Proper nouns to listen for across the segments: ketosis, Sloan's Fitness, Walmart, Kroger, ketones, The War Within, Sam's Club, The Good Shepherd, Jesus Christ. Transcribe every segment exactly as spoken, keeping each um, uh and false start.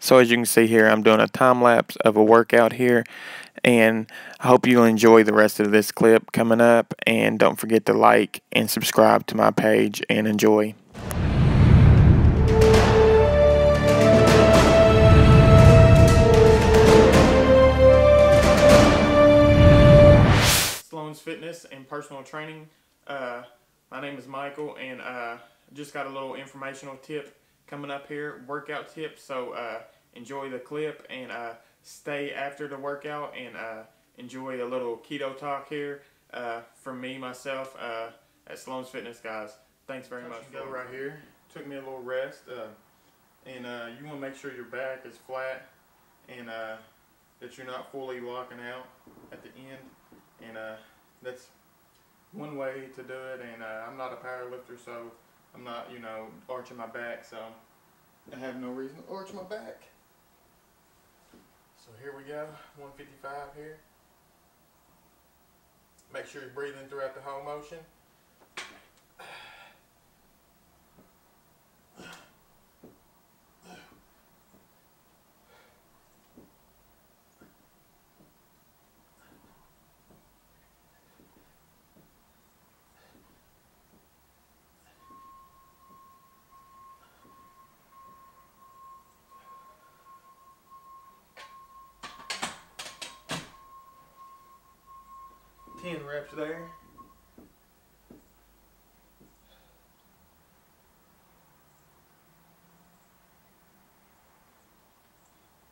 So as you can see here, I'm doing a time lapse of a workout here, and I hope you'll enjoy the rest of this clip coming up, and don't forget to like and subscribe to my page and enjoy. Sloan's Fitness and Personal Training. Uh, my name is Michael, and uh, just got a little informational tip coming up here, workout tips, so uh, enjoy the clip and uh, stay after the workout and uh, enjoy a little keto talk here uh, from me, myself, uh, at Sloan's Fitness, guys. Thanks very much. Go right here. Took me a little rest, uh, and uh, you want to make sure your back is flat and uh, that you're not fully locking out at the end, and uh, that's one way to do it. And uh, I'm not a power lifter, so I'm not, you know, arching my back, so I have no reason to arch my back. So here we go, one fifty-five here. Make sure you're breathing throughout the whole motion. ten reps there.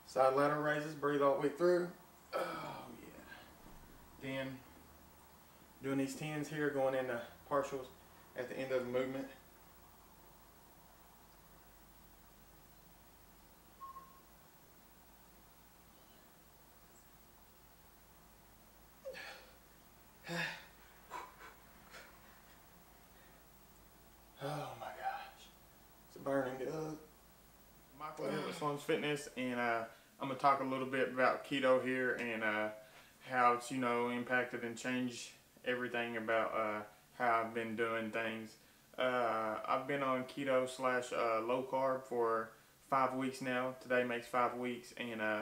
Side lateral raises, breathe all the way through. Oh yeah. Then doing these tens here, going into partials at the end of the movement. Sloan's Fitness, and uh, I'm gonna talk a little bit about keto here, and uh, how it's, you know, impacted and changed everything about uh, how I've been doing things. Uh, I've been on keto slash uh, low carb for five weeks now. Today makes five weeks, and uh,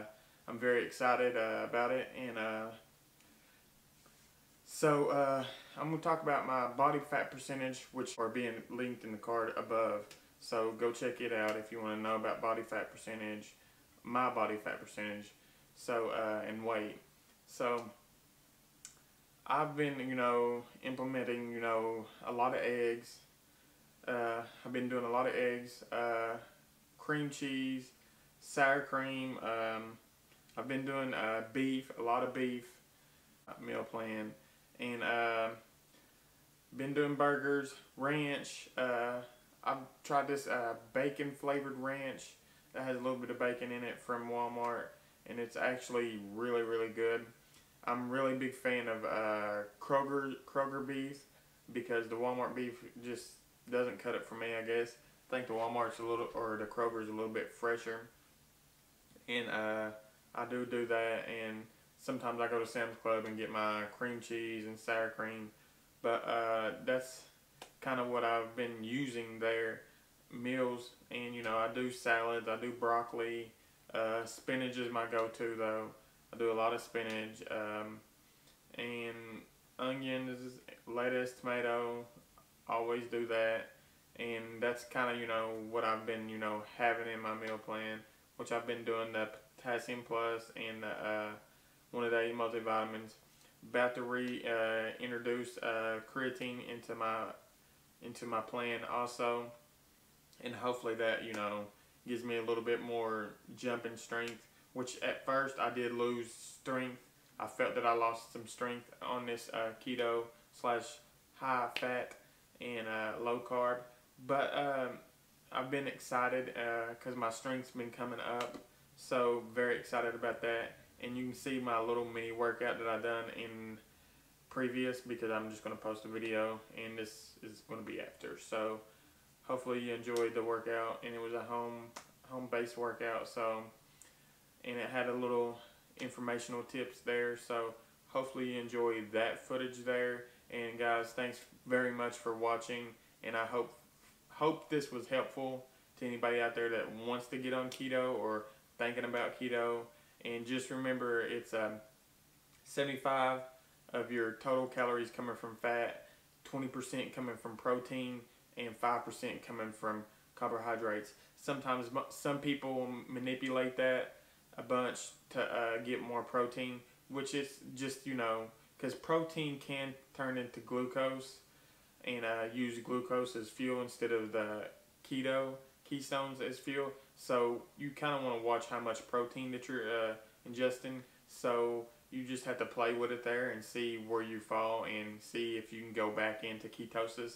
I'm very excited uh, about it. And uh, so uh, I'm gonna talk about my body fat percentage, which are being linked in the card above. So go check it out if you want to know about body fat percentage, my body fat percentage, so uh, and weight. So I've been, you know, implementing, you know, a lot of eggs. Uh, I've been doing a lot of eggs, uh, cream cheese, sour cream. Um, I've been doing uh, beef, a lot of beef meal plan, and uh, been doing burgers, ranch. Uh, I've tried this uh, bacon flavored ranch that has a little bit of bacon in it from Walmart, and it's actually really, really good. I'm really big fan of uh, Kroger Kroger beef, because the Walmart beef just doesn't cut it for me, I guess. I think the Walmart's a little, or the Kroger's a little bit fresher, and uh, I do do that. And sometimes I go to Sam's Club and get my cream cheese and sour cream, but uh, that's kind of what I've been using there, meals. And you know, I do salads, I do broccoli, uh, spinach is my go-to though. I do a lot of spinach, um, and onions, lettuce, tomato, always do that. And that's kind of, you know, what I've been, you know, having in my meal plan, which I've been doing the potassium plus and the, uh, one of the multivitamins. About to reintroduce uh, uh, creatine into my into my plan also, and hopefully that, you know, gives me a little bit more jump in strength, which at first I did lose strength. I felt that I lost some strength on this uh, keto slash high fat and uh, low carb, but uh, I've been excited because uh, my strength's been coming up, so very excited about that. And you can see my little mini workout that I've done in previous, because I'm just going to post a video, and this is going to be after. So hopefully you enjoyed the workout, and it was a home home based workout. So, and it had a little informational tips there. So hopefully you enjoyed that footage there. And guys, thanks very much for watching, and I hope hope this was helpful to anybody out there that wants to get on keto or thinking about keto. And just remember, it's um, seventy-five of your total calories coming from fat, twenty percent coming from protein, and five percent coming from carbohydrates. Sometimes some people manipulate that a bunch to uh, get more protein, which is just, you know, because protein can turn into glucose, and uh, use glucose as fuel instead of the keto ketones as fuel. So you kind of want to watch how much protein that you're uh, ingesting. So you just have to play with it there and see where you fall and see if you can go back into ketosis.